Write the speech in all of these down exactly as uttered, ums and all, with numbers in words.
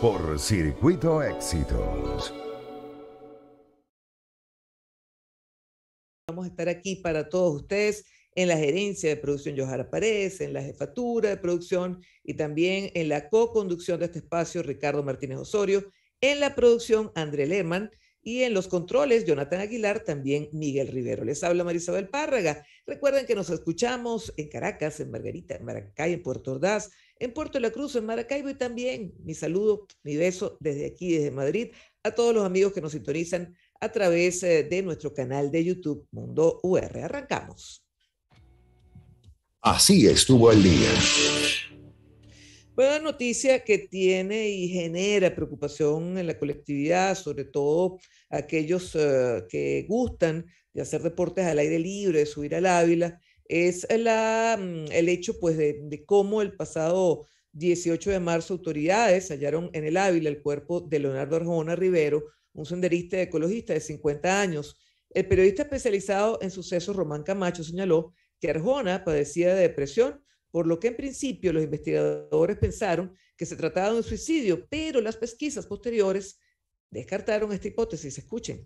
por Circuito Éxitos. Vamos a estar aquí para todos ustedes en la gerencia de producción Yojara Paredes, en la jefatura de producción y también en la co-conducción de este espacio Ricardo Martínez Osorio, en la producción Andrea Lehmann y en los controles Jonathan Aguilar, también Miguel Rivero. Les habla María Isabel Párraga. Recuerden que nos escuchamos en Caracas, en Margarita, en Maracay, en Puerto Ordaz, en Puerto de la Cruz, en Maracaibo y también mi saludo, mi beso desde aquí, desde Madrid, a todos los amigos que nos sintonizan a través de nuestro canal de YouTube Mundo U R. Arrancamos. Así estuvo el día. Buena noticia que tiene y genera preocupación en la colectividad, sobre todo aquellos uh, que gustan de hacer deportes al aire libre, de subir al Ávila, es la, el hecho pues, de, de cómo el pasado dieciocho de marzo autoridades hallaron en el Ávila el cuerpo de Leonardo Arjona Rivero, un senderista y ecologista de cincuenta años. El periodista especializado en sucesos Román Camacho señaló que Arjona padecía de depresión, por lo que en principio los investigadores pensaron que se trataba de un suicidio, pero las pesquisas posteriores descartaron esta hipótesis. Escuchen.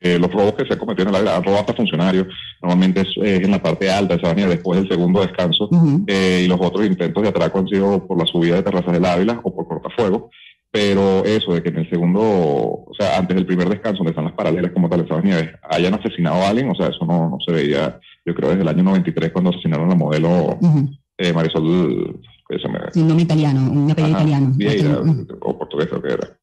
Eh, los robos que se cometieron, la, la roba hasta funcionarios, normalmente es eh, en la parte alta de esa avenida, después del segundo descanso, uh-huh. eh, y los otros intentos de atraco han sido por la subida de terrazas del Ávila o por cortafuegos, pero eso de que en el segundo, o sea, antes del primer descanso, donde están las paralelas como tal de esas nieves, hayan asesinado a alguien, o sea, eso no, no se veía, yo creo, desde el año noventa y tres cuando asesinaron a la modelo... Uh-huh. Eh, Marisol, que se me... Sí, un nombre italiano, un apellido italiano. Vieira, o portugués, creo que era.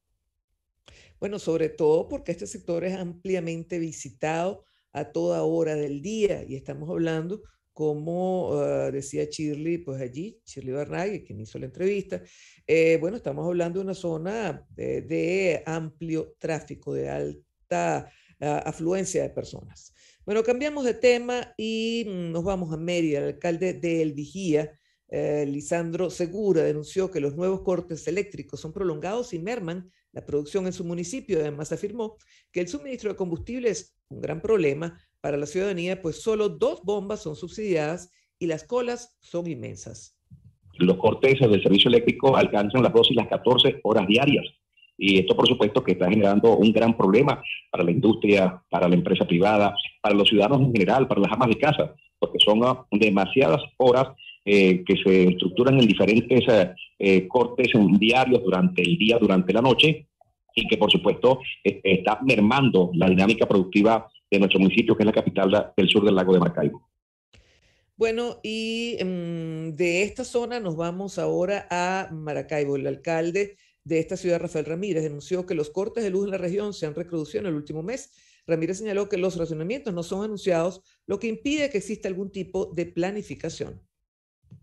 Bueno, sobre todo porque este sector es ampliamente visitado a toda hora del día y estamos hablando, como uh, decía Shirley, pues allí, Shirley Barnaghi, quien hizo la entrevista, eh, bueno, estamos hablando de una zona de, de amplio tráfico, de alta uh, afluencia de personas. Bueno, cambiamos de tema y nos vamos a Mérida. El alcalde de El Vigía, eh, Lisandro Segura, denunció que los nuevos cortes eléctricos son prolongados y merman la producción en su municipio. Además, afirmó que el suministro de combustible es un gran problema para la ciudadanía, pues solo dos bombas son subsidiadas y las colas son inmensas. Los cortes del servicio eléctrico alcanzan las doce y las catorce horas diarias. Y esto, por supuesto, que está generando un gran problema para la industria, para la empresa privada, para los ciudadanos en general, para las amas de casa, porque son demasiadas horas eh, que se estructuran en diferentes eh, cortes diarios durante el día, durante la noche, y que, por supuesto, eh, está mermando la dinámica productiva de nuestro municipio, que es la capital del sur del lago de Maracaibo. Bueno, y um, de esta zona nos vamos ahora a Maracaibo. El alcalde de esta ciudad, Rafael Ramírez, denunció que los cortes de luz en la región se han recrudecido en el último mes. Ramírez señaló que los racionamientos no son anunciados, lo que impide que exista algún tipo de planificación.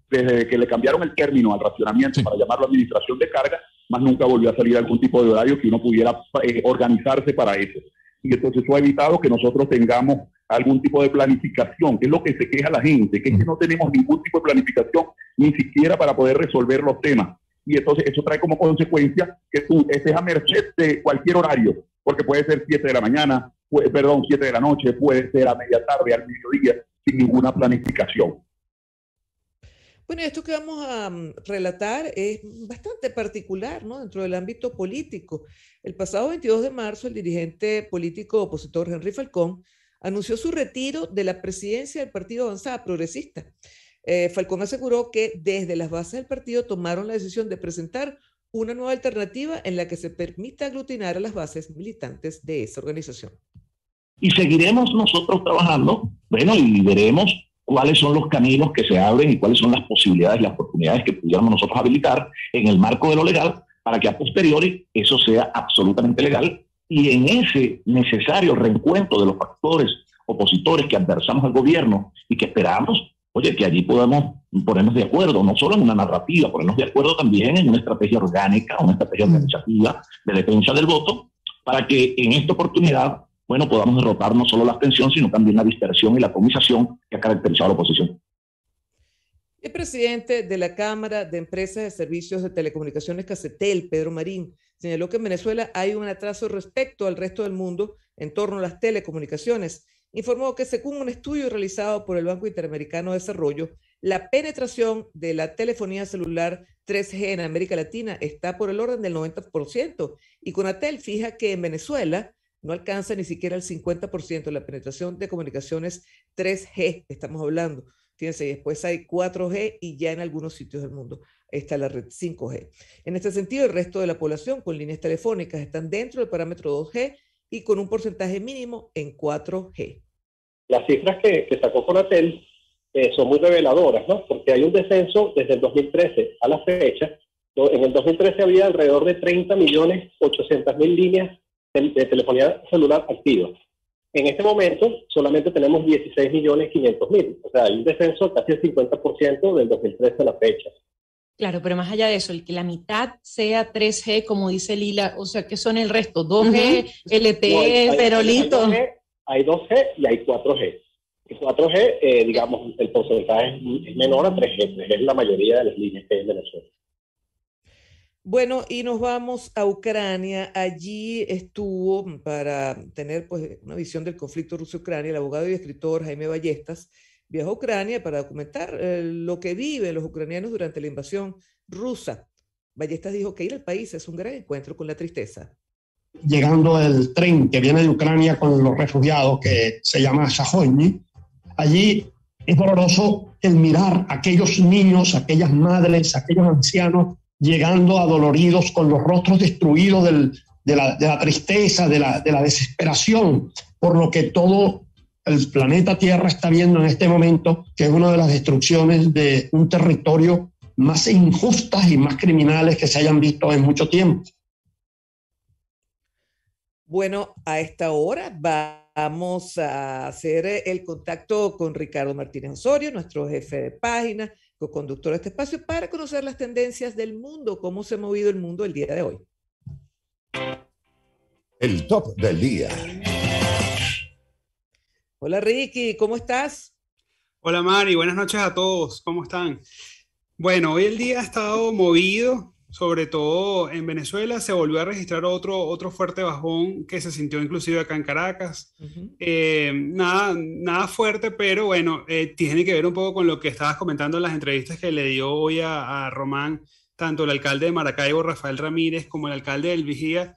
Desde que le cambiaron el término al racionamiento para llamarlo administración de carga, más nunca volvió a salir algún tipo de horario que uno pudiera eh, organizarse para eso. Y entonces eso ha evitado que nosotros tengamos algún tipo de planificación, que es lo que se queja la gente, que es que no tenemos ningún tipo de planificación, ni siquiera para poder resolver los temas. Y entonces eso trae como consecuencia que tú estés a merced de cualquier horario, porque puede ser siete de la mañana, puede, perdón, siete de la noche, puede ser a media tarde, al mediodía, sin ninguna planificación. Bueno, esto que vamos a um, relatar es bastante particular, ¿no? Dentro del ámbito político. El pasado veintidós de marzo, el dirigente político opositor Henry Falcón anunció su retiro de la presidencia del Partido Avanzada Progresista. Eh, Falcón aseguró que desde las bases del partido tomaron la decisión de presentar una nueva alternativa en la que se permita aglutinar a las bases militantes de esa organización. Y seguiremos nosotros trabajando, bueno, y veremos cuáles son los caminos que se abren y cuáles son las posibilidades y las oportunidades que pudiéramos nosotros habilitar en el marco de lo legal para que a posteriori eso sea absolutamente legal y en ese necesario reencuentro de los factores opositores que adversamos al gobierno y que esperamos, oye, que allí podamos ponernos de acuerdo, no solo en una narrativa, ponernos de acuerdo también en una estrategia orgánica, una estrategia organizativa de defensa del voto, para que en esta oportunidad, bueno, podamos derrotar no solo la abstención, sino también la dispersión y la atomización que ha caracterizado a la oposición. El presidente de la Cámara de Empresas de Servicios de Telecomunicaciones Cacetel, Pedro Marín, señaló que en Venezuela hay un atraso respecto al resto del mundo en torno a las telecomunicaciones. Informó que según un estudio realizado por el Banco Interamericano de Desarrollo, La penetración de la telefonía celular tres G en América Latina está por el orden del noventa por ciento y Conatel fija que en Venezuela no alcanza ni siquiera el cincuenta por ciento de la penetración de comunicaciones tres G, estamos hablando. Fíjense, después hay cuatro G y ya en algunos sitios del mundo está la red cinco G. En este sentido, el resto de la población con líneas telefónicas están dentro del parámetro dos G y con un porcentaje mínimo en cuatro G. Las cifras que, que sacó Conatel Eh, son muy reveladoras, ¿no? Porque hay un descenso desde el dos mil trece a la fecha. En el dos mil trece había alrededor de treinta millones ochocientas mil líneas de, de telefonía celular activas. En este momento solamente tenemos dieciséis millones quinientos mil. O sea, hay un descenso casi el cincuenta por ciento del dos mil trece a la fecha. Claro, pero más allá de eso, el que la mitad sea tres G, como dice Lila, o sea, ¿qué son el resto? dos G, uh-huh. L T E, no, perolito. Hay, hay, dos G, hay dos G y hay cuatro G. cuatro G, eh, digamos, el porcentaje es menor a tres G, es la mayoría de las líneas que hay en Venezuela. Bueno, y nos vamos a Ucrania. Allí estuvo, para tener pues una visión del conflicto Rusia-Ucrania, el abogado y escritor Jaime Ballestas viajó a Ucrania para documentar eh, lo que viven los ucranianos durante la invasión rusa. Ballestas dijo que ir al país es un gran encuentro con la tristeza. Llegando el tren que viene de Ucrania con los refugiados, que se llama Sajoni, allí es doloroso el mirar a aquellos niños, a aquellas madres, a aquellos ancianos llegando adoloridos con los rostros destruidos del, de, la, de la tristeza, de la, de la desesperación, por lo que todo el planeta Tierra está viendo en este momento, que es una de las destrucciones de un territorio más injustas y más criminales que se hayan visto en mucho tiempo. Bueno, a esta hora va... Vamos a hacer el contacto con Ricardo Martínez Osorio, nuestro jefe de página, co-conductor de este espacio, para conocer las tendencias del mundo, cómo se ha movido el mundo el día de hoy. El top del día. Hola Ricky, ¿cómo estás? Hola Mari, buenas noches a todos, ¿cómo están? Bueno, hoy el día ha estado movido. Sobre todo en Venezuela se volvió a registrar otro, otro fuerte bajón que se sintió inclusive acá en Caracas. Uh-huh. Eh, nada, nada fuerte, pero bueno, eh, tiene que ver un poco con lo que estabas comentando en las entrevistas que le dio hoy a, a Román, tanto el alcalde de Maracaibo, Rafael Ramírez, como el alcalde del Vigía,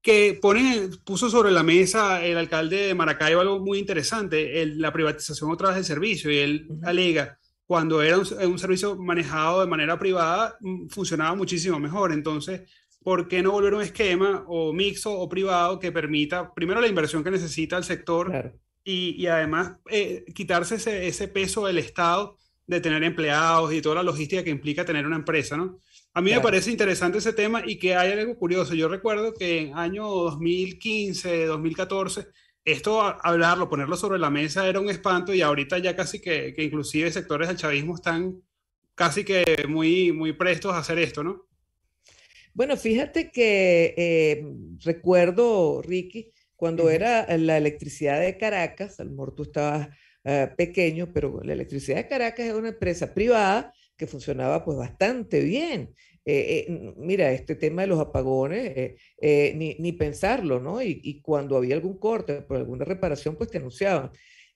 que ponen, puso sobre la mesa el alcalde de Maracaibo algo muy interesante, el, la privatización otra vez del servicio, y él uh-huh. alega... Cuando era un, un servicio manejado de manera privada, funcionaba muchísimo mejor. Entonces, ¿por qué no volver a un esquema o mixto o privado que permita, primero, la inversión que necesita el sector claro. y, y además eh, quitarse ese, ese peso del Estado de tener empleados y toda la logística que implica tener una empresa, ¿no? A mí claro. me parece interesante ese tema y que hay algo curioso. Yo recuerdo que en año dos mil quince, dos mil catorce... esto, hablarlo, ponerlo sobre la mesa era un espanto y ahorita ya casi que, que inclusive sectores del chavismo están casi que muy, muy prestos a hacer esto, ¿no? Bueno, fíjate que eh, recuerdo, Ricky, cuando sí. era la electricidad de Caracas, a lo mejor tú estabas uh, pequeño, pero la electricidad de Caracas era una empresa privada que funcionaba pues bastante bien. Eh, eh, mira, este tema de los apagones, eh, eh, ni, ni pensarlo, ¿no? Y, y cuando había algún corte por alguna reparación, pues te anunciaban.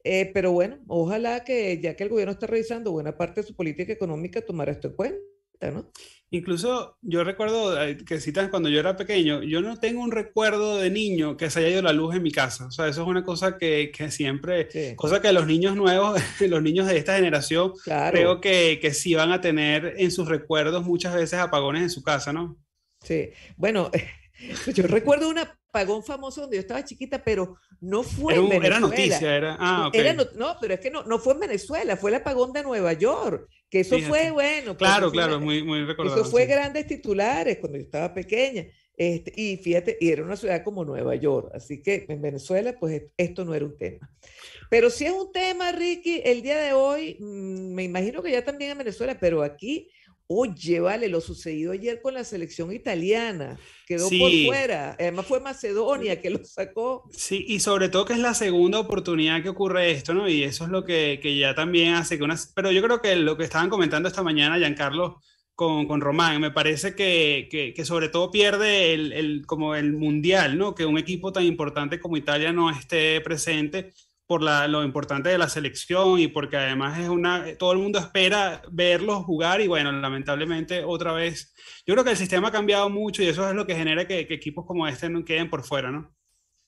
Eh, pero bueno, ojalá que ya que el gobierno está revisando buena parte de su política económica, tomara esto en cuenta, ¿no? Incluso yo recuerdo que citas cuando yo era pequeño, yo no tengo un recuerdo de niño que se haya ido la luz en mi casa. O sea, eso es una cosa que, que siempre, sí. cosa que los niños nuevos, los niños de esta generación, claro. creo que, que sí van a tener en sus recuerdos muchas veces apagones en su casa, ¿no? Sí, bueno, yo recuerdo un apagón famoso donde yo estaba chiquita, pero no fue era un, en Venezuela. Era noticia, era. Ah, okay. era no, no, pero es que no, no fue en Venezuela, fue el apagón de Nueva York. Que eso Fíjate. Fue bueno. Claro, claro, muy, muy recordado. Eso fue sí. grandes titulares cuando yo estaba pequeña. Este, y fíjate, y era una ciudad como Nueva York, así que en Venezuela pues esto no era un tema. Pero sí es un tema, Ricky, el día de hoy, me imagino que ya también en Venezuela, pero aquí, oye, vale, lo sucedido ayer con la selección italiana, quedó sí. por fuera, además fue Macedonia que lo sacó. Sí, y sobre todo que es la segunda oportunidad que ocurre esto, ¿no? Y eso es lo que, que ya también hace que unas... Pero yo creo que lo que estaban comentando esta mañana Giancarlo con, con Román, me parece que, que, que sobre todo pierde el, el, como el mundial, ¿no? Que un equipo tan importante como Italia no esté presente, por la, lo importante de la selección y porque además es una, todo el mundo espera verlos jugar y bueno, lamentablemente otra vez, yo creo que el sistema ha cambiado mucho y eso es lo que genera que, que equipos como este no queden por fuera, ¿no?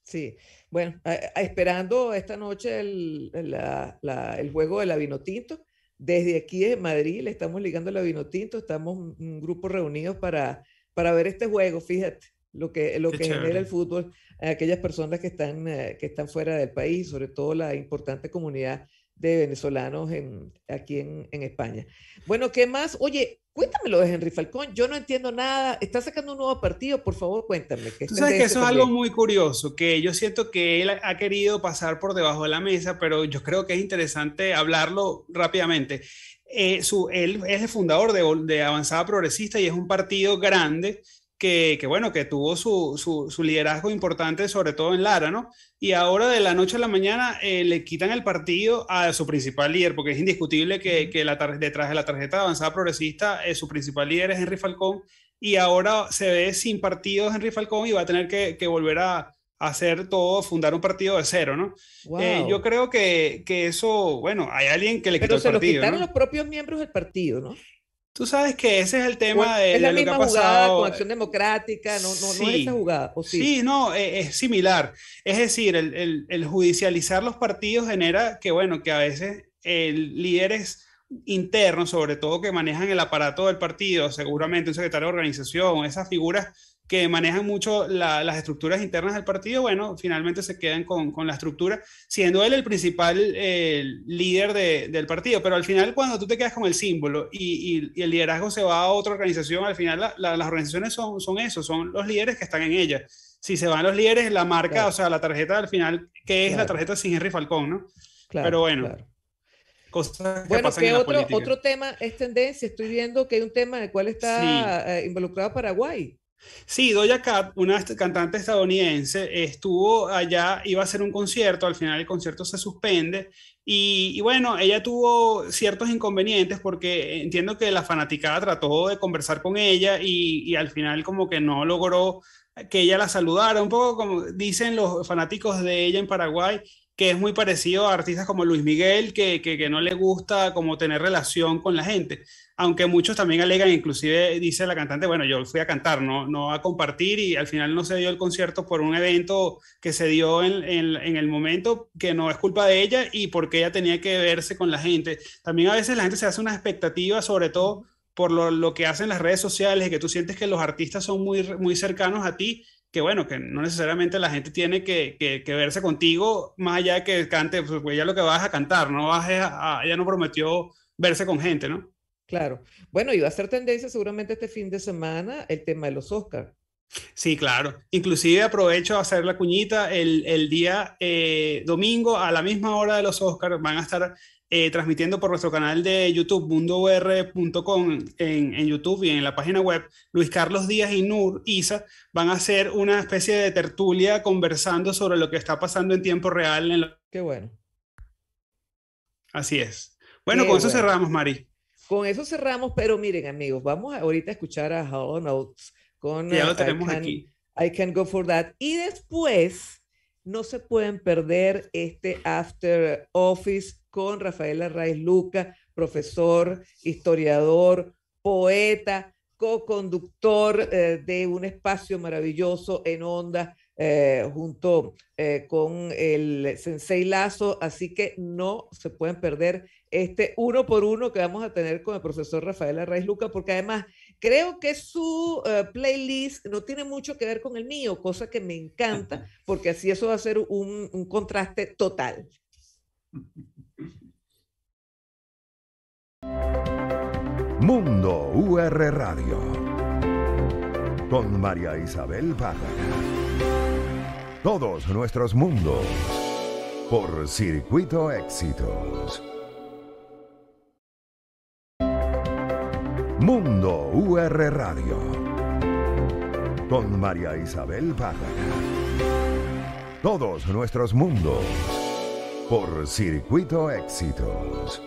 Sí, bueno, a, a, esperando esta noche el, la, la, el juego de la Vinotinto, desde aquí en Madrid le estamos ligando a la Vinotinto, estamos un, un grupo reunidos para, para ver este juego, fíjate. Lo que, lo que genera el fútbol a aquellas personas que están, que están fuera del país, sobre todo la importante comunidad de venezolanos en, aquí en, en España. Bueno, ¿qué más? Oye, cuéntamelo de Henry Falcón, yo no entiendo nada, está sacando un nuevo partido, por favor, cuéntame. Tú sabes que eso es algo muy curioso, que yo siento que él ha querido pasar por debajo de la mesa, pero yo creo que es interesante hablarlo rápidamente. Eh, su, él es el fundador de, de Avanzada Progresista y es un partido grande, Que, que bueno, que tuvo su, su, su liderazgo importante, sobre todo en Lara, ¿no? Y ahora de la noche a la mañana eh, le quitan el partido a su principal líder, porque es indiscutible que, que la tar- detrás de la tarjeta de Avanzada Progresista, eh, su principal líder es Henry Falcón, y ahora se ve sin partido Henry Falcón y va a tener que, que volver a hacer todo, fundar un partido de cero, ¿no? Wow. Eh, yo creo que, que eso, bueno, hay alguien que le quitó el partido, ¿no? Pero se lo quitaron los propios miembros del partido, ¿no? Tú sabes que ese es el tema de, es la de lo misma que ha pasado. Jugada con Acción Democrática, no, no, sí, no es esa jugada. ¿O sí? Sí, no, es, es similar. Es decir, el, el, el judicializar los partidos genera que, bueno, que a veces el, líderes internos, sobre todo que manejan el aparato del partido, seguramente un secretario de organización, esas figuras que manejan mucho la, las estructuras internas del partido, bueno, finalmente se quedan con, con la estructura, siendo él el principal eh, líder de, del partido, pero al final cuando tú te quedas con el símbolo y, y, y el liderazgo se va a otra organización, al final la, la, las organizaciones son, son eso, son los líderes que están en ella. Si se van los líderes, la marca, claro. O sea, la tarjeta al final, que es claro. La tarjeta sin Henry Falcón, ¿no? Claro, pero bueno. Claro. Cosas que bueno, pasan que en otro, la política. Otro tema es tendencia, estoy viendo que hay un tema en el cual está sí. eh, involucrado Paraguay. Sí, Doja Cat, una cantante estadounidense, estuvo allá, iba a hacer un concierto, al final el concierto se suspende y, y bueno, ella tuvo ciertos inconvenientes porque entiendo que la fanaticada trató de conversar con ella y, y al final como que no logró que ella la saludara, un poco como dicen los fanáticos de ella en Paraguay, que es muy parecido a artistas como Luis Miguel, que, que, que no le gusta como tener relación con la gente, aunque muchos también alegan, inclusive dice la cantante, bueno, yo fui a cantar, no, no a compartir, y al final no se dio el concierto por un evento que se dio en, en, en el momento, que no es culpa de ella, y porque ella tenía que verse con la gente. También a veces la gente se hace una expectativa, sobre todo por lo, lo que hacen las redes sociales, que tú sientes que los artistas son muy, muy cercanos a ti, que bueno, que no necesariamente la gente tiene que, que, que verse contigo, más allá de que cante, pues ella lo que va es a cantar, no vas a, a, ella no prometió verse con gente, ¿no? Claro. Bueno, y va a ser tendencia seguramente este fin de semana el tema de los Oscars. Sí, claro. Inclusive aprovecho a hacer la cuñita, el, el día eh, domingo a la misma hora de los Oscars van a estar eh, transmitiendo por nuestro canal de YouTube, mundo u r punto com en, en YouTube y en la página web. Luis Carlos Díaz y Nur Isa van a hacer una especie de tertulia conversando sobre lo que está pasando en tiempo real. En la... Qué bueno. Así es. Bueno, Qué con eso bueno. cerramos, Mari. Con eso cerramos, pero miren, amigos, vamos ahorita a escuchar a Hollow Notes con ya lo tenemos I can, aquí. I Can Go For That. Y después no se pueden perder este After Office con Rafael Arraiz Lucca, profesor, historiador, poeta, co-conductor eh, de un espacio maravilloso en Onda eh, junto eh, con el Sensei Lazo. Así que no se pueden perder este uno por uno que vamos a tener con el profesor Rafael Arraiz Lucca, porque además creo que su uh, playlist no tiene mucho que ver con el mío, cosa que me encanta, porque así eso va a ser un, un contraste total. Mundo U R Radio con María Isabel Párraga. Todos nuestros mundos por Circuito Éxitos. Mundo U R Radio con María Isabel Párraga. Todos nuestros mundos por Circuito Éxitos.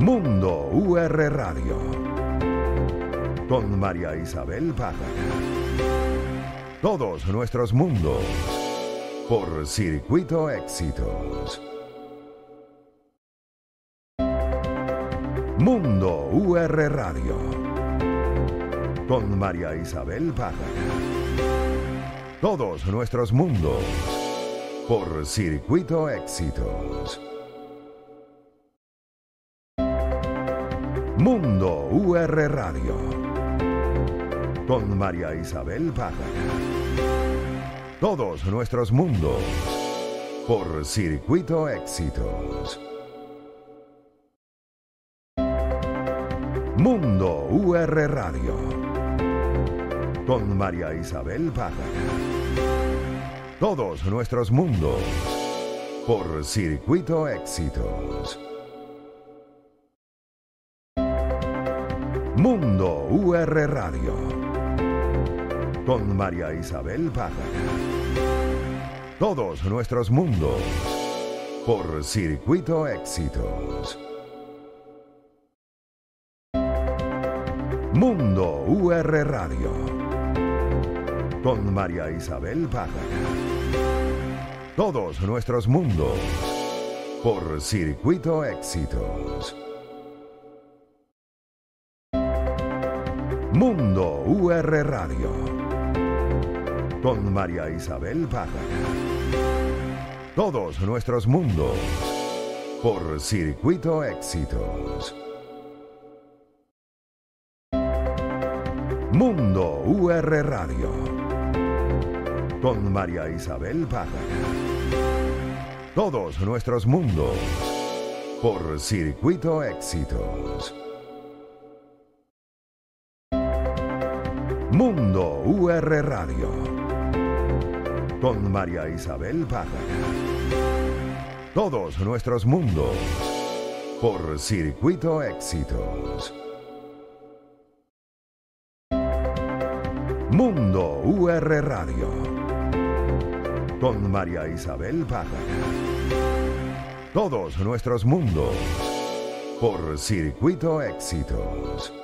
Mundo U R Radio con María Isabel Párraga. Todos nuestros mundos por Circuito Éxitos. Mundo U R Radio con María Isabel Párraga. Todos nuestros mundos por Circuito Éxitos. Mundo U R Radio con María Isabel Párraga. Todos nuestros mundos por Circuito Éxitos. Mundo U R Radio con María Isabel Párraga. Todos nuestros mundos por Circuito Éxitos. Mundo U R Radio con María Isabel Párraga. Todos nuestros mundos por Circuito Éxitos. Mundo U R Radio con María Isabel Párraga. Todos nuestros mundos por Circuito Éxitos. Mundo U R Radio con María Isabel Párraga. Todos nuestros mundos por Circuito Éxitos. Mundo U R Radio con María Isabel Párraga. Todos nuestros mundos por Circuito Éxitos. Mundo U R Radio con María Isabel Párraga. Todos nuestros mundos por Circuito Éxitos. Mundo U R Radio con María Isabel Párraga. Todos nuestros mundos por Circuito Éxitos. Mundo U R Radio con María Isabel Párraga. Todos nuestros mundos por Circuito Éxitos.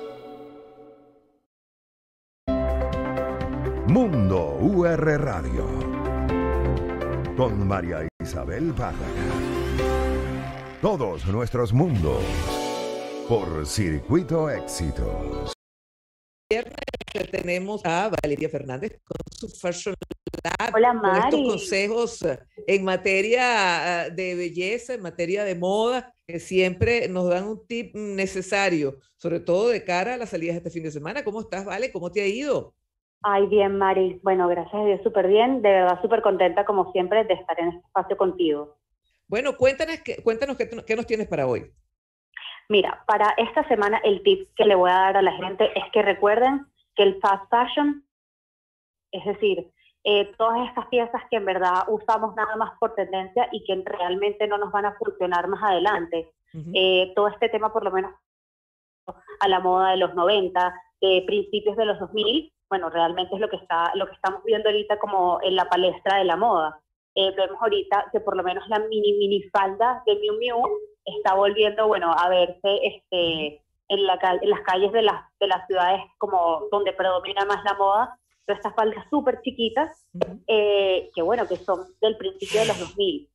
Tenemos a Valeria Fernández con su Fashion Lab. Hola, Mari. Con estos consejos en materia de belleza, en materia de moda, que siempre nos dan un tip necesario, sobre todo de cara a las salidas de este fin de semana. ¿Cómo estás, Vale? ¿Cómo te ha ido? Ay, bien, Mari. Bueno, gracias a Dios, súper bien. De verdad, súper contenta, como siempre, de estar en este espacio contigo. Bueno, cuéntanos, cuéntanos qué, qué nos tienes para hoy. Mira, para esta semana el tip que le voy a dar a la gente es que recuerden que el fast fashion, es decir, eh, todas estas piezas que en verdad usamos nada más por tendencia y que realmente no nos van a funcionar más adelante. Uh-huh. Eh, todo este tema, por lo menos a la moda de los noventa, de principios de los dos mil, bueno, realmente es lo que, está, lo que estamos viendo ahorita como en la palestra de la moda. Eh, vemos ahorita que por lo menos la mini mini falda de Miu Miu está volviendo, bueno, a verse este, en, la, en las calles de las, de las ciudades como donde predomina más la moda, pero estas faldas súper chiquitas, uh-huh. eh, que bueno, que son del principio de los dos mil.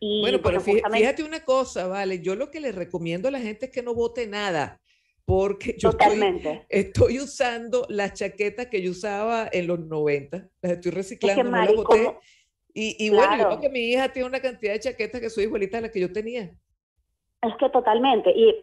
Y, bueno, pero bueno, fíjate, justamente... fíjate una cosa, Vale, yo lo que les recomiendo a la gente es que no vote nada, porque yo estoy, estoy usando las chaquetas que yo usaba en los noventa, las estoy reciclando, es que, Mari, no las boté. ¿Cómo? Y, y claro. Bueno, yo creo que mi hija tiene una cantidad de chaquetas que son igualitas a las que yo tenía. Es que totalmente, y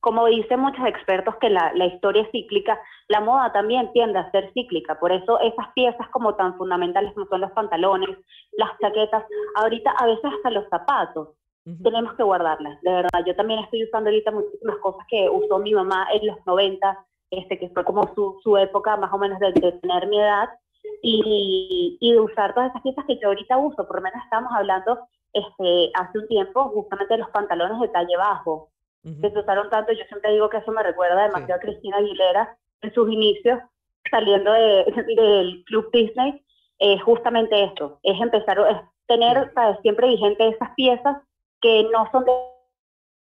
como dicen muchos expertos que la, la historia es cíclica, la moda también tiende a ser cíclica, por eso esas piezas como tan fundamentales como son los pantalones, las chaquetas, ahorita a veces hasta los zapatos, uh-huh. tenemos que guardarlas, de verdad. Yo también estoy usando ahorita muchísimas cosas que usó mi mamá en los noventa, este, que fue como su, su época más o menos de, de tener mi edad, y, y de usar todas esas piezas que yo ahorita uso. Por lo menos estábamos hablando este, hace un tiempo justamente de los pantalones de talle bajo, uh-huh. que se usaron tanto. Yo siempre digo que eso me recuerda demasiado sí. a Cristina Aguilera en sus inicios, saliendo de, de, del Club Disney, eh, justamente esto, es empezar a tener uh-huh. ¿sabes? Siempre vigente esas piezas que no son de,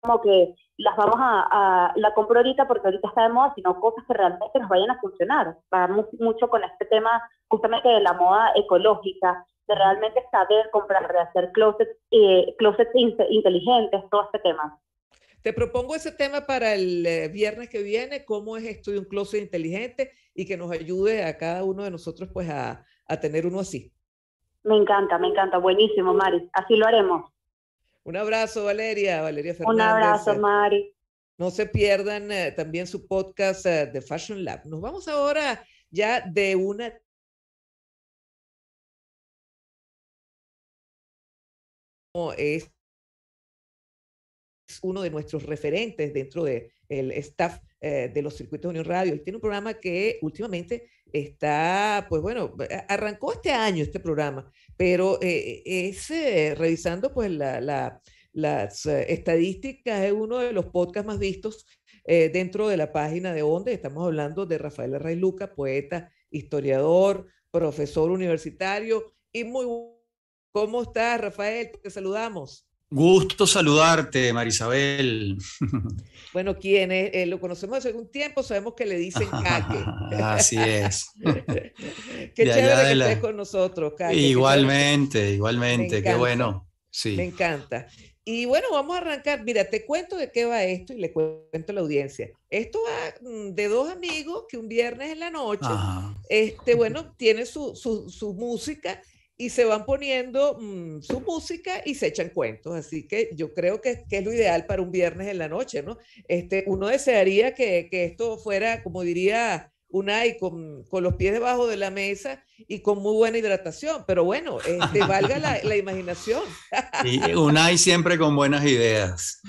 como que las vamos a, a, la compro ahorita porque ahorita está de moda, sino cosas que realmente nos vayan a funcionar. Va mucho con este tema justamente de la moda ecológica, de realmente saber comprar, de hacer closets, eh, closets in inteligentes, todo este tema. Te propongo ese tema para el eh, viernes que viene, cómo es esto de un closet inteligente, y que nos ayude a cada uno de nosotros pues a, a tener uno así. Me encanta, me encanta. Buenísimo, Mari. Así lo haremos. Un abrazo, Valeria. Valeria Fernández. Un abrazo, Mari. No se pierdan eh, también su podcast eh, de Fashion Lab. Nos vamos ahora ya de una... es uno de nuestros referentes dentro del staff eh, de los circuitos de Unión Radio. Él tiene un programa que últimamente está, pues bueno, arrancó este año este programa, pero eh, es eh, revisando pues la, la, las estadísticas, es uno de los podcasts más vistos eh, dentro de la página de Onde. Estamos hablando de Rafael Arraiz Lucca, poeta, historiador, profesor universitario y muy... ¿Cómo estás, Rafael? Te saludamos. Gusto saludarte, María Isabel. Bueno, quienes eh, lo conocemos hace algún tiempo sabemos que le dicen Caque. Así es. Qué chévere que la... estés con nosotros, Caque. Igualmente, que... igualmente, qué bueno. Sí. Me encanta. Y bueno, vamos a arrancar. Mira, te cuento de qué va esto y le cuento a la audiencia. Esto va de dos amigos que un viernes en la noche, ah. este, bueno, tienen su, su, su música y se van poniendo mmm, su música y se echan cuentos. Así que yo creo que, que es lo ideal para un viernes en la noche, ¿no? Este, uno desearía que, que esto fuera, como diría Unai, con, con los pies debajo de la mesa y con muy buena hidratación, pero bueno, este, valga la, la imaginación. Y Unai siempre con buenas ideas.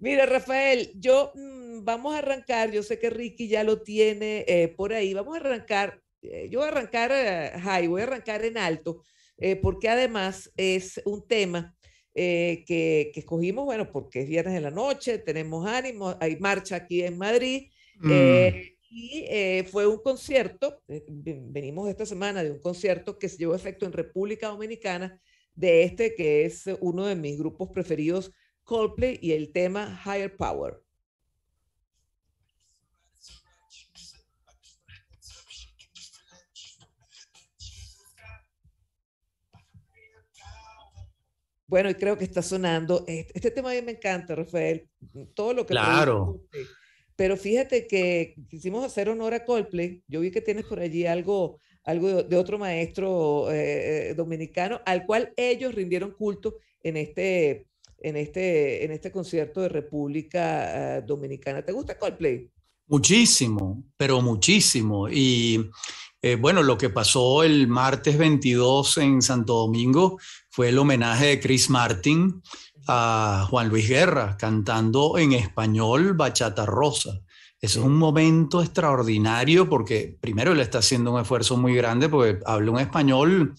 Mira, Rafael, yo mmm, vamos a arrancar, yo sé que Ricky ya lo tiene eh, por ahí, vamos a arrancar. Yo voy a arrancar, Jai, voy a arrancar en alto, eh, porque además es un tema eh, que, que escogimos, bueno, porque es viernes de la noche, tenemos ánimo, hay marcha aquí en Madrid, eh, mm. y eh, fue un concierto, eh, venimos esta semana de un concierto que se llevó a efecto en República Dominicana, de este que es uno de mis grupos preferidos, Coldplay, y el tema Higher Power. Bueno, y creo que está sonando. Este, este tema a mí me encanta, Rafael. Todo lo que... Claro. Pero fíjate que quisimos hacer honor a Coldplay. Yo vi que tienes por allí algo, algo de, de otro maestro eh, dominicano, al cual ellos rindieron culto en este, en este, en este concierto de República Dominicana. ¿Te gusta Coldplay? Muchísimo, pero muchísimo. Y... Eh, bueno, lo que pasó el martes veintidós en Santo Domingo fue el homenaje de Chris Martin a Juan Luis Guerra, cantando en español Bachata Rosa. Eso es un momento extraordinario porque primero él está haciendo un esfuerzo muy grande porque habla un español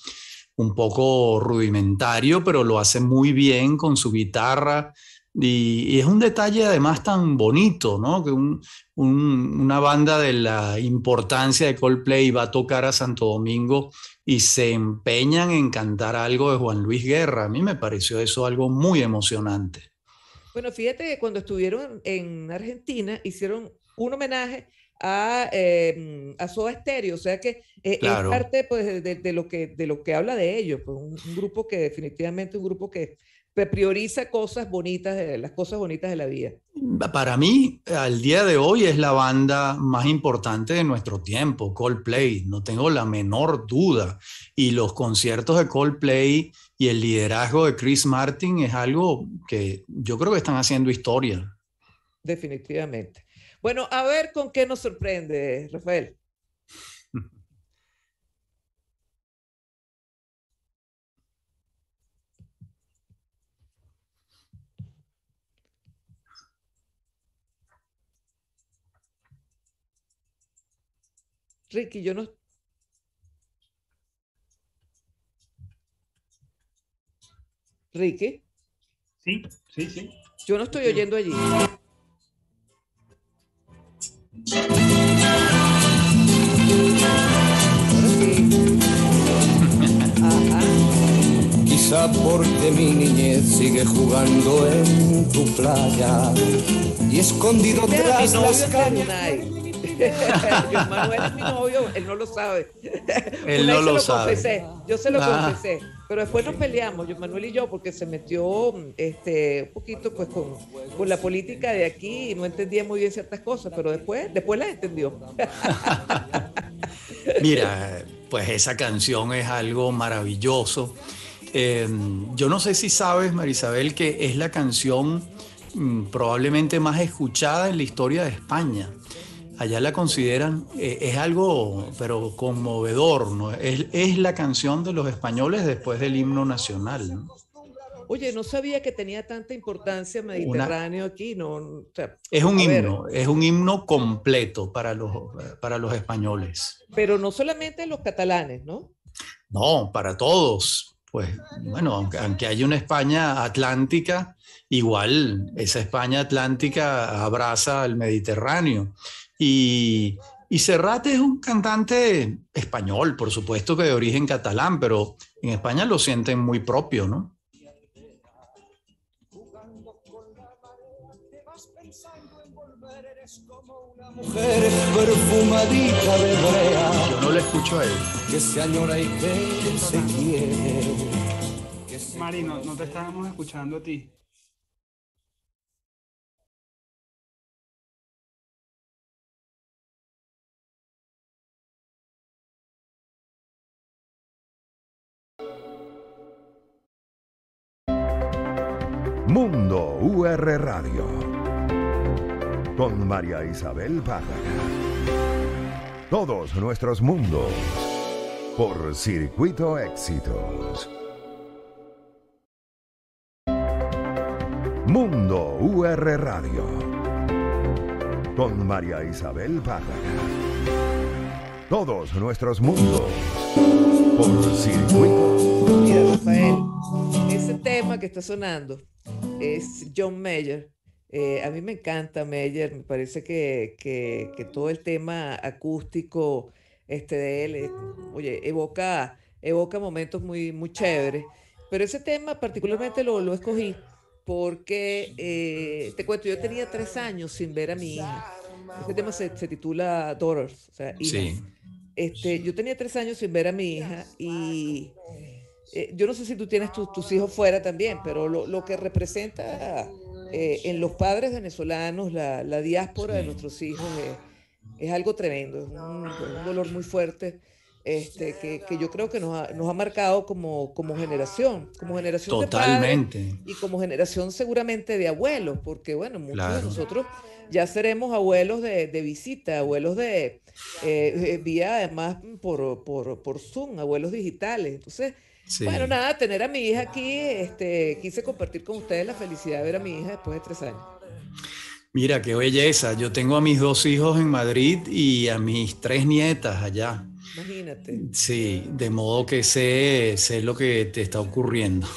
un poco rudimentario, pero lo hace muy bien con su guitarra. Y, y es un detalle además tan bonito, ¿no? Que un, un, una banda de la importancia de Coldplay va a tocar a Santo Domingo y se empeñan en cantar algo de Juan Luis Guerra. A mí me pareció eso algo muy emocionante. Bueno, fíjate que cuando estuvieron en Argentina hicieron un homenaje a, eh, a Soda Stereo, o sea que eh, claro. Es parte pues, de, de, lo que, de lo que habla de ellos, pues, un, un grupo que definitivamente un grupo que... prioriza cosas bonitas, las cosas bonitas de la vida. Para mí, al día de hoy es la banda más importante de nuestro tiempo, Coldplay, no tengo la menor duda. Y los conciertos de Coldplay y el liderazgo de Chris Martin es algo que yo creo que están haciendo historia. Definitivamente. Bueno, a ver con qué nos sorprende, Rafael. Ricky, yo no... ¿Ricky? Sí, sí, sí. Yo no estoy oyendo allí. Quizá porque mi niñez sigue jugando en tu playa y escondido tras las cañas. Joan Manuel es mi novio, él no lo sabe. Él no lo sabe. Confesé, yo se lo ah. confesé, pero después nos peleamos, Joan Manuel y yo, porque se metió este, un poquito pues con, con la política de aquí y no entendía muy bien ciertas cosas, pero después, después las entendió. Mira, pues esa canción es algo maravilloso. Eh, yo no sé si sabes, María Isabel, que es la canción mm, probablemente más escuchada en la historia de España. Allá la consideran, eh, es algo pero conmovedor, ¿no? Es, es la canción de los españoles después del himno nacional, ¿no? Oye, no sabía que tenía tanta importancia Mediterráneo Una, aquí. No, o sea, es un himno, ver. es un himno completo para los, para los españoles. Pero no solamente los catalanes, ¿no? No, para todos. Pues bueno, aunque, aunque haya una España atlántica, igual esa España atlántica abraza al Mediterráneo. Y, y Serrat es un cantante español, por supuesto que de origen catalán, pero en España lo sienten muy propio, ¿no? Mujer perfumadita de brea. Yo no le escucho a él. Que se añora y que se quiere. Mari, no, no te estábamos escuchando a ti. Mundo U R Radio. Con María Isabel Párraga. Todos nuestros mundos por Circuito Éxitos. Mundo U R Radio. Con María Isabel Párraga. Todos nuestros mundos por Circuito. Mira, Rafael, ese tema que está sonando es John Mayer. Eh, a mí me encanta Mayer, me parece que, que, que todo el tema acústico este de él, eh, oye, evoca, evoca momentos muy, muy chéveres. Pero ese tema particularmente lo, lo escogí porque, eh, te cuento, yo tenía tres años sin ver a mi hija. Este tema se, se titula Daughters, o sea, hijas. Sí. Este, yo tenía tres años sin ver a mi hija y... Eh, yo no sé si tú tienes tu, tus hijos fuera también, pero lo, lo que representa eh, en los padres venezolanos la, la diáspora sí. de nuestros hijos es, es algo tremendo, es un, un dolor muy fuerte este, que, que yo creo que nos ha, nos ha marcado como, como generación, como generación Totalmente. de padres y como generación seguramente de abuelos, porque bueno, muchos claro. de nosotros ya seremos abuelos de, de visita, abuelos de eh, vía además por, por, por Zoom, abuelos digitales, entonces... Sí. Bueno, nada, tener a mi hija aquí, este, quise compartir con ustedes la felicidad de ver a mi hija después de tres años. Mira, qué belleza. Yo tengo a mis dos hijos en Madrid y a mis tres nietas allá. Imagínate. Sí, de modo que sé, sé lo que te está ocurriendo.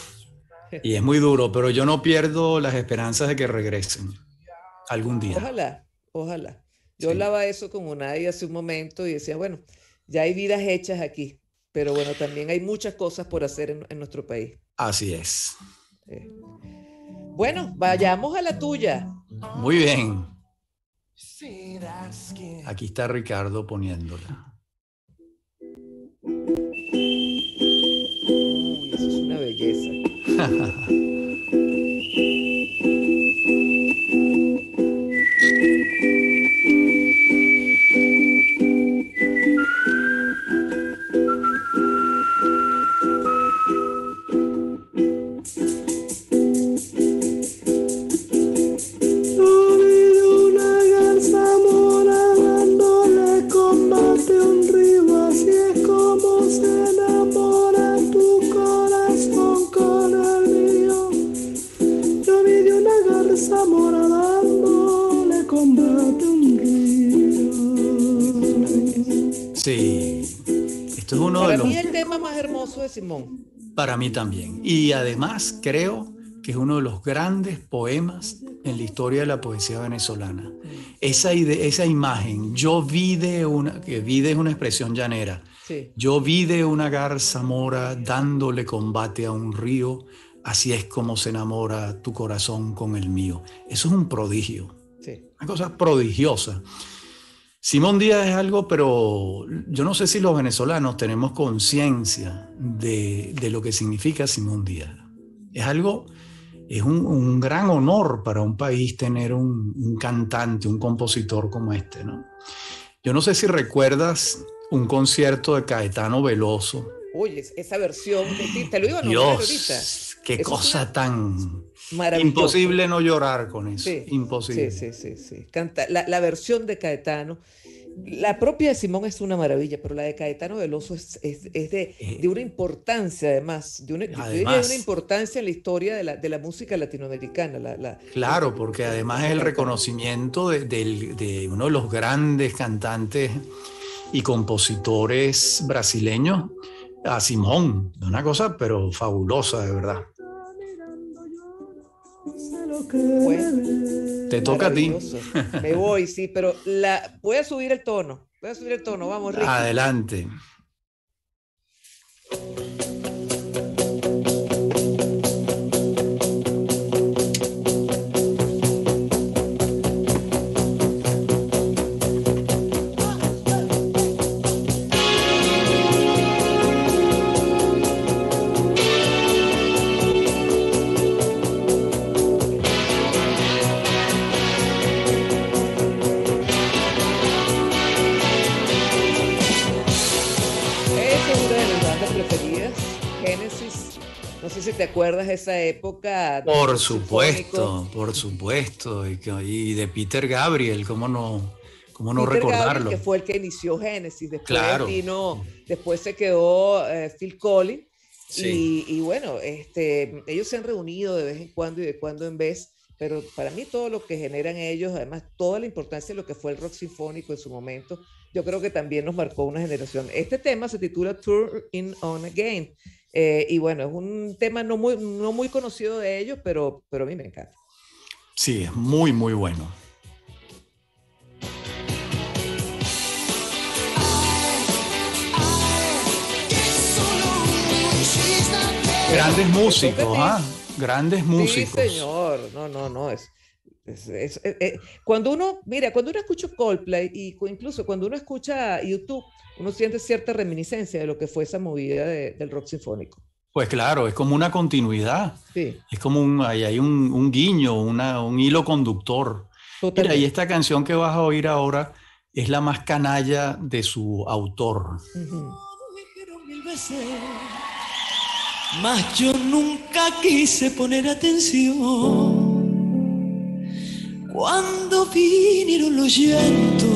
Y es muy duro, pero yo no pierdo las esperanzas de que regresen algún día. Ojalá, ojalá. Yo sí. hablaba eso con Unai hace un momento y decía, bueno, ya hay vidas hechas aquí. Pero bueno, también hay muchas cosas por hacer en, en nuestro país. Así es. Eh. Bueno, vayamos a la tuya. Muy bien. Aquí está Ricardo poniéndola. Uy, eso es una belleza. Simón. Para mí también. Y además creo que es uno de los grandes poemas en la historia de la poesía venezolana. Esa, ide- esa imagen, yo vi de una, que vi de una expresión llanera, sí. yo vi de una garza mora dándole combate a un río, así es como se enamora tu corazón con el mío. Eso es un prodigio, sí. una cosa prodigiosa. Simón Díaz es algo, pero yo no sé si los venezolanos tenemos conciencia de, de lo que significa Simón Díaz. Es algo, es un, un gran honor para un país tener un, un cantante, un compositor como este, ¿no? Yo no sé si recuerdas un concierto de Caetano Veloso. Uy, esa versión, de, te lo digo, no, Dios, qué eso cosa tan imposible no llorar con eso, sí, imposible. Sí, sí, sí, sí. Canta, la, la versión de Caetano, la propia de Simón es una maravilla, pero la de Caetano Veloso es, es, es de, de una importancia además, de una, además, yo diría de una importancia en la historia de la, de la música latinoamericana. La, la, claro, porque además es el reconocimiento de, de, de uno de los grandes cantantes y compositores brasileños, a Simón, una cosa pero fabulosa, de verdad. Pues, te toca a ti. Me voy, sí, pero la, voy a subir el tono, voy a subir el tono, vamos, Ricky. Adelante. ¿Te acuerdas de esa época? Por supuesto, por supuesto. Y, y de Peter Gabriel, ¿cómo no, cómo no Peter recordarlo? Gabriel, que fue el que inició Génesis, después claro. vino, después se quedó eh, Phil Collins. Sí. Y, y bueno, este, ellos se han reunido de vez en cuando y de cuando en vez, pero para mí todo lo que generan ellos, además toda la importancia de lo que fue el rock sinfónico en su momento, yo creo que también nos marcó una generación. Este tema se titula Turn It On Again. Eh, y bueno, es un tema no muy, no muy conocido de ellos, pero, pero a mí me encanta. Sí, es muy, muy bueno. Grandes músicos, ¿ah? Grandes músicos. Sí, señor. No, no, no. Es, es, es, es, es. Cuando uno, mira, cuando uno escucha Coldplay, y incluso cuando uno escucha YouTube, uno siente cierta reminiscencia de lo que fue esa movida de, del rock sinfónico. Pues claro, es como una continuidad. Sí. Es como un, hay, hay un, un guiño, una, un hilo conductor. Totalmente. Mira, y esta canción que vas a oír ahora es la más canalla de su autor. Uh-huh. Mas yo nunca quise poner atención cuando vinieron los llantos.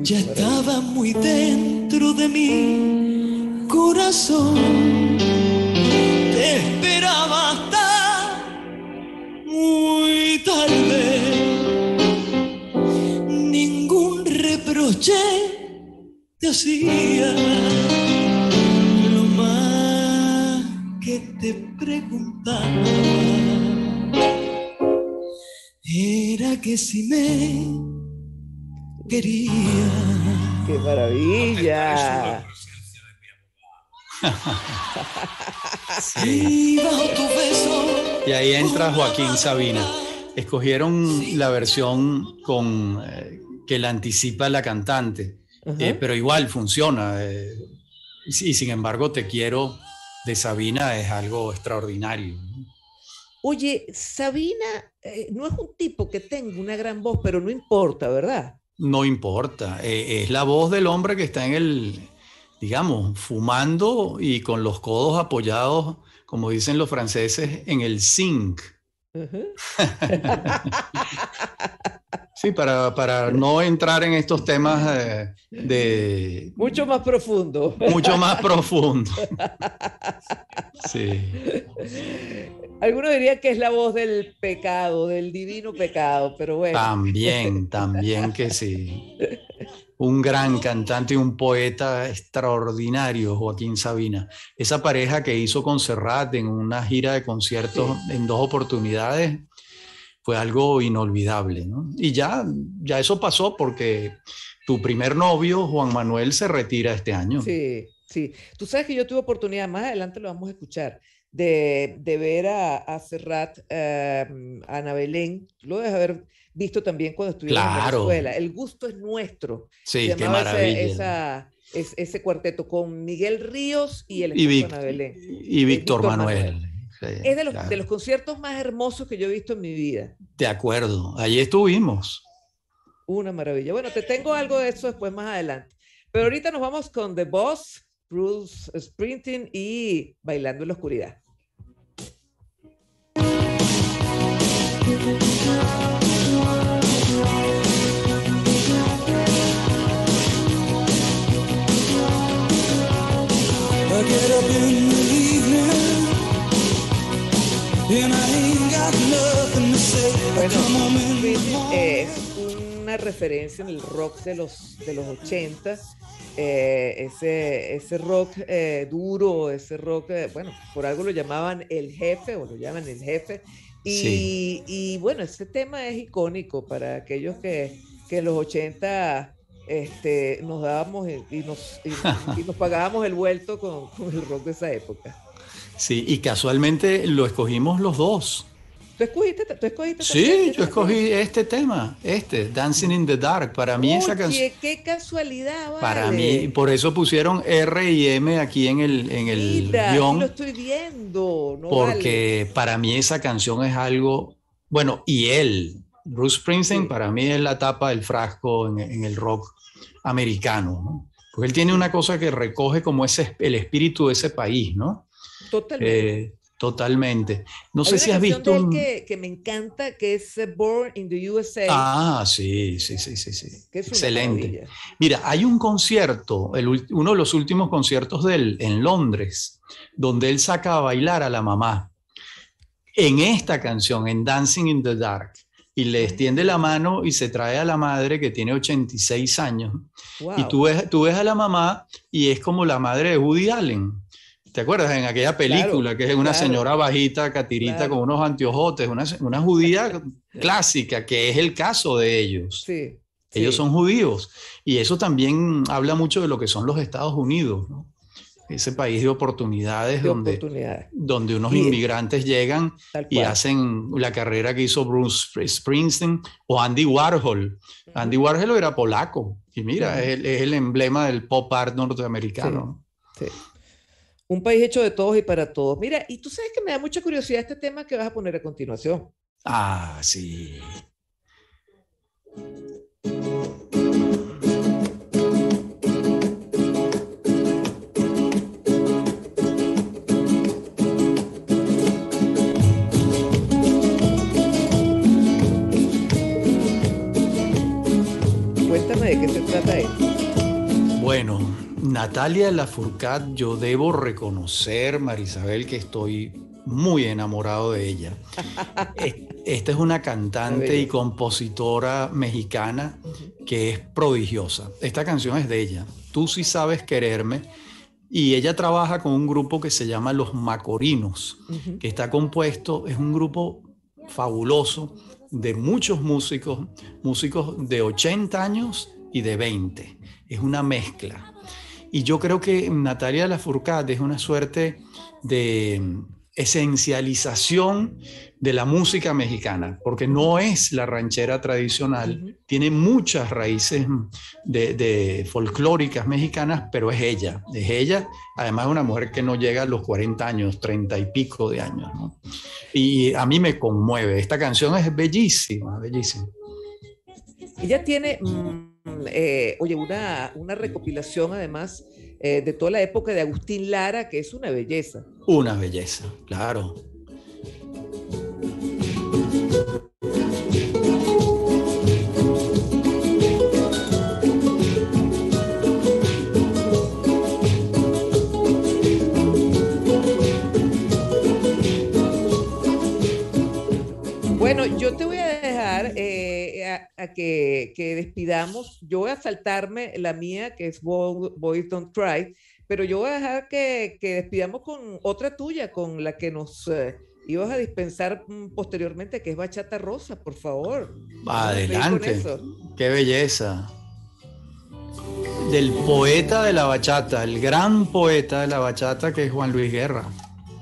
Ya estaba muy dentro de mi corazón. Te esperaba hasta muy tarde. Ningún reproche te hacía. Lo más que te preguntaba era que si me quería. ¡Qué maravilla! Sí. Y ahí entra Joaquín Sabina. Escogieron sí. la versión con, eh, que la anticipa la cantante, uh-huh. eh, pero igual funciona. Eh, y sin embargo, Te Quiero de Sabina es algo extraordinario. Oye, Sabina eh, no es un tipo que tenga una gran voz, pero no importa, ¿verdad? No importa, eh, es la voz del hombre que está en el, digamos, fumando y con los codos apoyados, como dicen los franceses, en el zinc. Uh-huh. Sí, para, para no entrar en estos temas eh, de... Mucho más profundo. Mucho más profundo. Sí. Algunos dirían que es la voz del pecado, del divino pecado, pero bueno. También, también que sí. Un gran cantante y un poeta extraordinario, Joaquín Sabina. Esa pareja que hizo con Serrat en una gira de conciertos sí. en dos oportunidades... fue algo inolvidable, ¿no? Y ya, ya eso pasó porque tu primer novio, Juan Manuel, se retira este año. Sí, sí. Tú sabes que yo tuve oportunidad, más adelante lo vamos a escuchar, de, de ver a, a Serrat, uh, a Ana Belén. Lo debes haber visto también cuando estuvimos claro. en Venezuela. El gusto es nuestro. Sí, qué maravilla. Esa, esa, ese cuarteto con Miguel Ríos y el y Ana Belén. Y, y Víctor, Víctor Manuel. Manuel. Sí, es de los, claro. de los conciertos más hermosos que yo he visto en mi vida. De acuerdo, ahí estuvimos. Una maravilla. Bueno, te tengo algo de eso después más adelante. Pero ahorita nos vamos con The Boss, Bruce Springsteen y Bailando en la Oscuridad. I get up in the evening and I ain't got nothing to say. Bueno, es una referencia en el rock de los, de los ochenta, eh, ese, ese rock eh, duro, ese rock, eh, bueno, por algo lo llamaban el jefe o lo llaman el jefe. Y, sí. y bueno, ese tema es icónico para aquellos que, que en los ochenta este, nos dábamos y, y, nos, y, y nos pagábamos el vuelto con, con el rock de esa época. Sí, y casualmente lo escogimos los dos. ¿Tú escogiste, tú escogiste sí, yo escogí este tema, este, Dancing in the Dark. Para mí Oye, esa canción... ¡Qué casualidad! Vale. Para mí, por eso pusieron R y M aquí en el, en el Mira, guión. Lo estoy viendo. No porque vale. para mí esa canción es algo... Bueno, y él, Bruce Springsteen, sí. para mí es la tapa del frasco en, en el rock americano, ¿no? Porque él tiene una cosa que recoge como ese, el espíritu de ese país, ¿no? Totalmente. Eh, Totalmente. No sé si has visto... Hay una canción de él que, que me encanta, que es Born in the U S A. Ah, sí, sí, sí, sí. sí. Excelente. Mira, hay un concierto, el, uno de los últimos conciertos de él en Londres, donde él saca a bailar a la mamá. En esta canción, en Dancing in the Dark, y le extiende la mano y se trae a la madre que tiene ochenta y seis años. Wow. Y tú ves, tú ves a la mamá y es como la madre de Woody Allen. ¿Te acuerdas? En aquella película, claro, que es una claro, señora bajita, catirita, claro. con unos anteojotes, una, una judía clásica, que es el caso de ellos. Sí, ellos sí. son judíos. Y eso también habla mucho de lo que son los Estados Unidos, ¿no? Ese país de oportunidades, de donde, oportunidades. donde unos sí. inmigrantes llegan y hacen la carrera que hizo Bruce Springsteen o Andy Warhol. Uh-huh. Andy Warhol era polaco. Y mira, uh-huh. es, el, es el emblema del pop art norteamericano. Sí. sí. Un país hecho de todos y para todos. Mira, y tú sabes que me da mucha curiosidad este tema que vas a poner a continuación. Ah, sí. Cuéntame de qué se trata esto. Bueno. Natalia Lafourcade, yo debo reconocer, María Isabel, que estoy muy enamorado de ella. Esta es una cantante y compositora mexicana que es prodigiosa. Esta canción es de ella, Tú sí sabes quererme, y ella trabaja con un grupo que se llama Los Macorinos, uh-huh. que está compuesto, es un grupo fabuloso de muchos músicos, músicos de ochenta años y de veinte. Es una mezcla. Y yo creo que Natalia Lafourcade es una suerte de esencialización de la música mexicana, porque no es la ranchera tradicional, uh-huh. tiene muchas raíces de, de folclóricas mexicanas, pero es ella, es ella, además es una mujer que no llega a los cuarenta años, treinta y pico de años, ¿no? Y a mí me conmueve, esta canción es bellísima, bellísima. Ella tiene... Mmm... Eh, oye, una, una recopilación además eh, de toda la época de Agustín Lara, que es una belleza. Una belleza, claro. Bueno, yo te voy a dejar... Eh, A, a que, que despidamos. Yo voy a saltarme la mía, que es Boys Don't Cry, pero yo voy a dejar que, que despidamos con otra tuya, con la que nos eh, ibas a dispensar posteriormente, que es Bachata Rosa, por favor. Adelante. Qué belleza. Del poeta de la bachata, el gran poeta de la bachata, que es Juan Luis Guerra.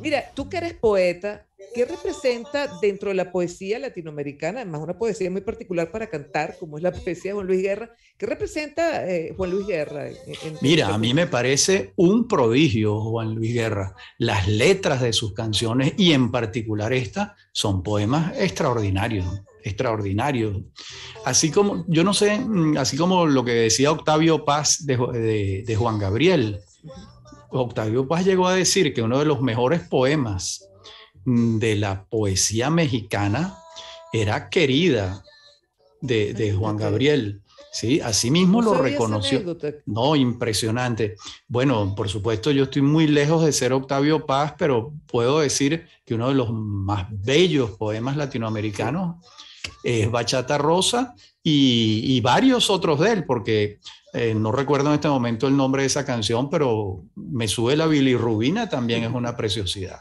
Mira, tú que eres poeta, ¿qué representa dentro de la poesía latinoamericana, además una poesía muy particular para cantar, como es la poesía de Juan Luis Guerra? ¿Qué representa eh, Juan Luis Guerra? En, en Mira, a mí me parece un prodigio Juan Luis Guerra. Las letras de sus canciones, y en particular esta, son poemas extraordinarios, extraordinarios. Así como, yo no sé, así como lo que decía Octavio Paz de, de, de Juan Gabriel. Octavio Paz llegó a decir que uno de los mejores poemas de la poesía mexicana era Querida de, de Juan Gabriel, ¿sí? Asimismo lo reconoció. No, impresionante. Bueno, por supuesto, yo estoy muy lejos de ser Octavio Paz, pero puedo decir que uno de los más bellos poemas latinoamericanos es Bachata Rosa y, y varios otros de él, porque eh, no recuerdo en este momento el nombre de esa canción, pero Me sube la bilirrubina también es una preciosidad.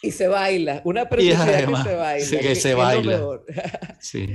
Y se baila, una preciosidad además, que se baila. Sí, que, que se baila. Sí.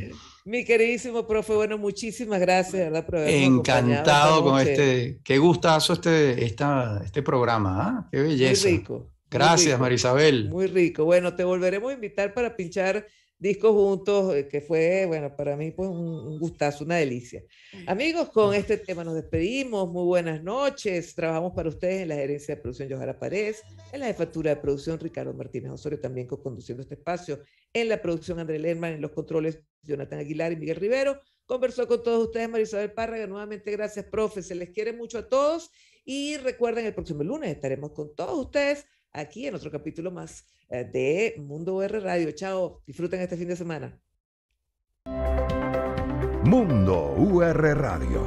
Mi queridísimo profe, bueno, muchísimas gracias, ¿verdad? Por Encantado con este, qué gustazo este, esta, este programa, ¿eh? Qué belleza. Muy rico. Gracias, muy rico, María Isabel. Muy rico. Bueno, te volveremos a invitar para pinchar discos juntos, que fue, bueno, para mí pues un gustazo, una delicia. Amigos, con este tema nos despedimos, muy buenas noches, trabajamos para ustedes en la gerencia de producción Yojara Paredes, en la jefatura de producción Ricardo Martínez Osorio, también co-conduciendo este espacio, en la producción Andrea Lehmann, en los controles Jonathan Aguilar y Miguel Rivero. Conversó con todos ustedes María Isabel Párraga, nuevamente gracias, profe, se les quiere mucho a todos, y recuerden, el próximo lunes estaremos con todos ustedes aquí en otro capítulo más de Mundo R Radio. Chao, disfruten este fin de semana. Mundo U R Radio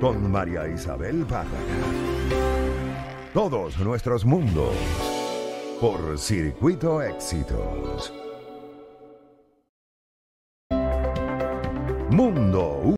con María Isabel Párraga. Todos nuestros mundos por Circuito Éxitos. Mundo U R.